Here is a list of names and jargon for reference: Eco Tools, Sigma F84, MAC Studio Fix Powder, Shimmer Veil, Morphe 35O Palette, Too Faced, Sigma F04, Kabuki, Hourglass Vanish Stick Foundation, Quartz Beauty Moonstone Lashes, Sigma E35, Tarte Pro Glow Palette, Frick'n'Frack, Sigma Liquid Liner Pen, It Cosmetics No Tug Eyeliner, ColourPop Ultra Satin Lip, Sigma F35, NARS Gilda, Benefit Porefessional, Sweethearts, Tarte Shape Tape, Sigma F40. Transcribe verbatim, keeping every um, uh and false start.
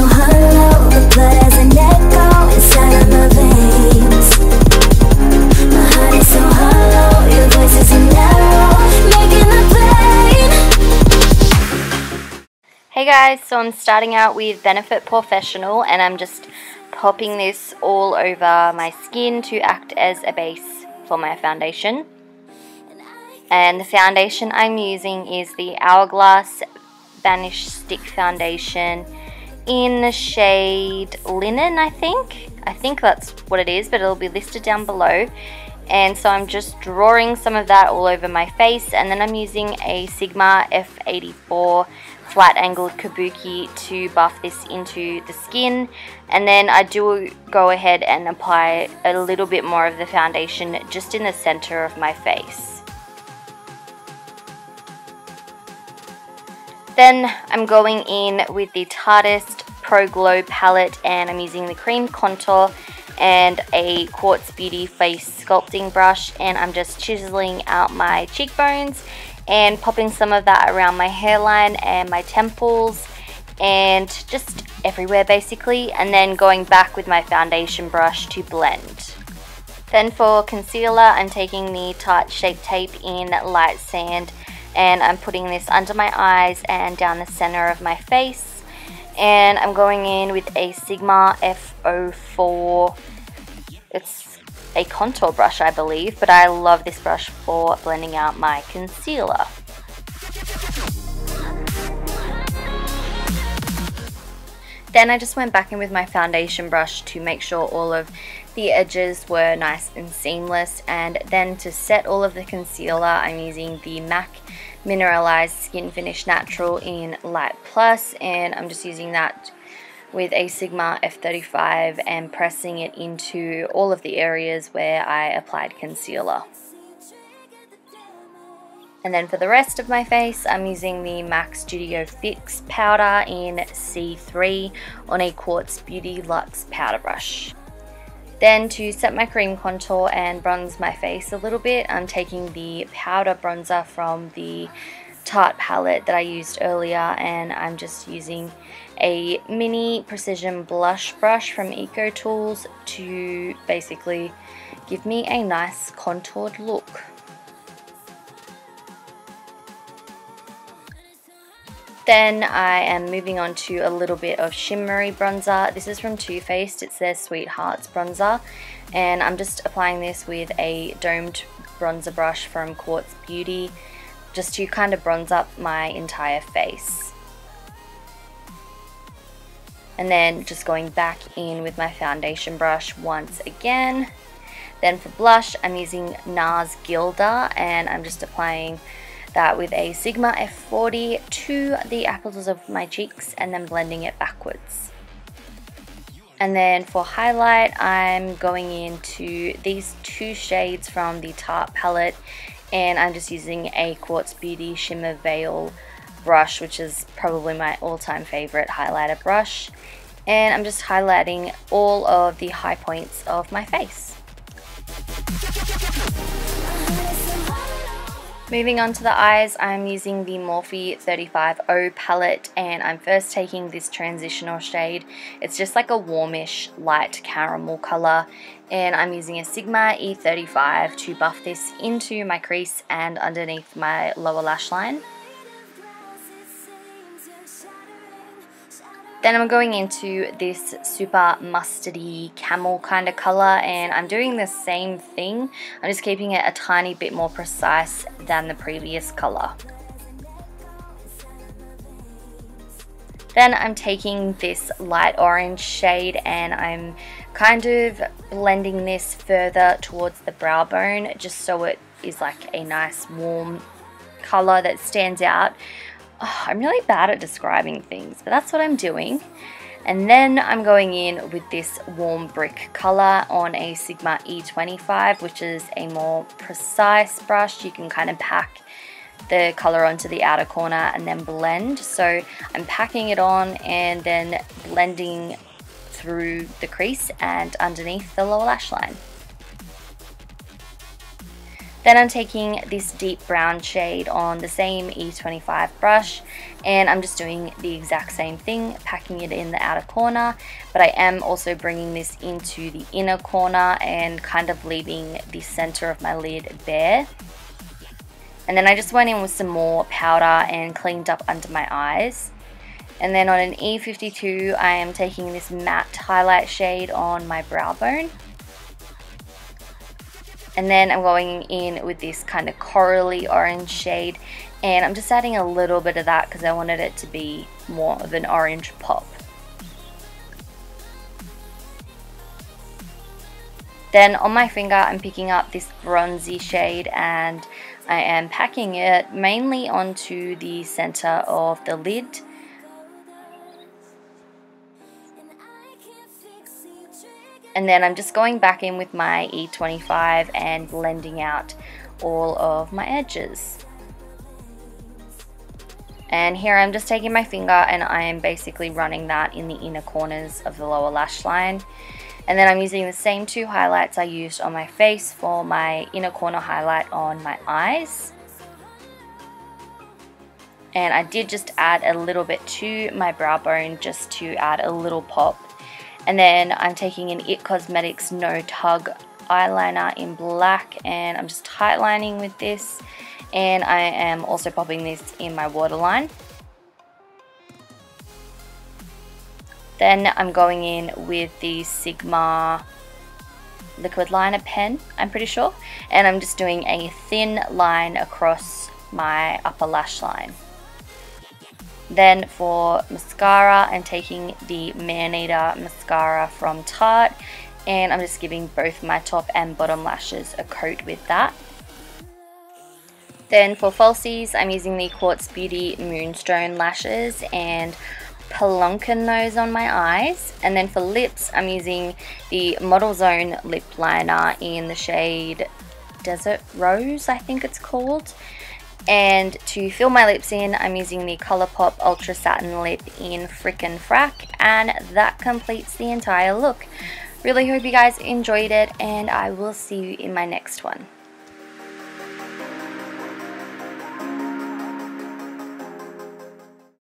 so hollow, the blood has an echo inside of my veins. My heart is so hollow, your voice is so narrow, making the pain. Hey guys, so I'm starting out with Benefit Porefessional, and I'm just popping this all over my skin to act as a base for my foundation. And the foundation I'm using is the Hourglass Vanish Stick Foundation in the shade Linen, I think. I think that's what it is, but it'll be listed down below. And so I'm just drawing some of that all over my face, and then I'm using a Sigma F eighty-four flat angled kabuki to buff this into the skin. And then I do go ahead and apply a little bit more of the foundation just in the center of my face. Then I'm going in with the Tarte Pro Glow Palette, and I'm using the cream contour and a Quartz Beauty face sculpting brush, and I'm just chiseling out my cheekbones and popping some of that around my hairline and my temples and just everywhere basically, and then going back with my foundation brush to blend. Then for concealer, I'm taking the Tarte Shape Tape in Light Sand, and I'm putting this under my eyes and down the center of my face. And I'm going in with a Sigma F oh four, it's a contour brush I believe, but I love this brush for blending out my concealer. Then I just went back in with my foundation brush to make sure all of the edges were nice and seamless, and then to set all of the concealer I'm using the M A C Mineralized Skin Finish Natural in Light Plus, and I'm just using that with a Sigma F thirty-five and pressing it into all of the areas where I applied concealer. And then for the rest of my face, I'm using the M A C Studio Fix Powder in C three on a Quartz Beauty Luxe Powder Brush. Then to set my cream contour and bronze my face a little bit, I'm taking the powder bronzer from the Tarte palette that I used earlier, and I'm just using a mini precision blush brush from Eco Tools to basically give me a nice contoured look. Then I am moving on to a little bit of shimmery bronzer. This is from Too Faced, it's their Sweethearts bronzer, and I'm just applying this with a domed bronzer brush from Quartz Beauty just to kind of bronze up my entire face. And then just going back in with my foundation brush once again. Then for blush, I'm using NARS Gilda, and I'm just applying that with a Sigma F forty to the apples of my cheeks and then blending it backwards. And then for highlight, I'm going into these two shades from the Tarte palette, and I'm just using a Quartz Beauty Shimmer Veil brush, which is probably my all-time favorite highlighter brush, and I'm just highlighting all of the high points of my face. Moving on to the eyes, I'm using the Morphe thirty-five O palette, and I'm first taking this transitional shade. It's just like a warmish light caramel color, and I'm using a Sigma E thirty-five to buff this into my crease and underneath my lower lash line. Then I'm going into this super mustardy camel kind of colour, and I'm doing the same thing, I'm just keeping it a tiny bit more precise than the previous colour. Then I'm taking this light orange shade, and I'm kind of blending this further towards the brow bone just so it is like a nice warm colour that stands out. Oh, I'm really bad at describing things, but that's what I'm doing. And then I'm going in with this warm brick color on a Sigma E twenty-five, which is a more precise brush. You can kind of pack the color onto the outer corner and then blend. So I'm packing it on and then blending through the crease and underneath the lower lash line. Then I'm taking this deep brown shade on the same E twenty-five brush, and I'm just doing the exact same thing, packing it in the outer corner, but I am also bringing this into the inner corner and kind of leaving the center of my lid bare. And then I just went in with some more powder and cleaned up under my eyes. And then on an E fifty-two, I am taking this matte highlight shade on my brow bone. And then I'm going in with this kind of corally orange shade, and I'm just adding a little bit of that because I wanted it to be more of an orange pop. Then on my finger, I'm picking up this bronzy shade and I am packing it mainly onto the center of the lid. And then I'm just going back in with my E twenty-five and blending out all of my edges. And here I'm just taking my finger and I am basically running that in the inner corners of the lower lash line. And then I'm using the same two highlights I used on my face for my inner corner highlight on my eyes. And I did just add a little bit to my brow bone just to add a little pop. And then I'm taking an It Cosmetics No Tug Eyeliner in black, and I'm just tightlining with this, and I am also popping this in my waterline. Then I'm going in with the Sigma Liquid Liner Pen, I'm pretty sure, and I'm just doing a thin line across my upper lash line. Then for mascara, I'm taking the Man Eater Mascara from Tarte, and I'm just giving both my top and bottom lashes a coat with that. Then for falsies, I'm using the Quartz Beauty Moonstone Lashes and Pelunkin those on my eyes. And then for lips, I'm using the Models Own Lip Liner in the shade Desert Rose, I think it's called. And to fill my lips in, I'm using the ColourPop Ultra Satin Lip in Frickin' Frack, and that completes the entire look. Really hope you guys enjoyed it, and I will see you in my next one.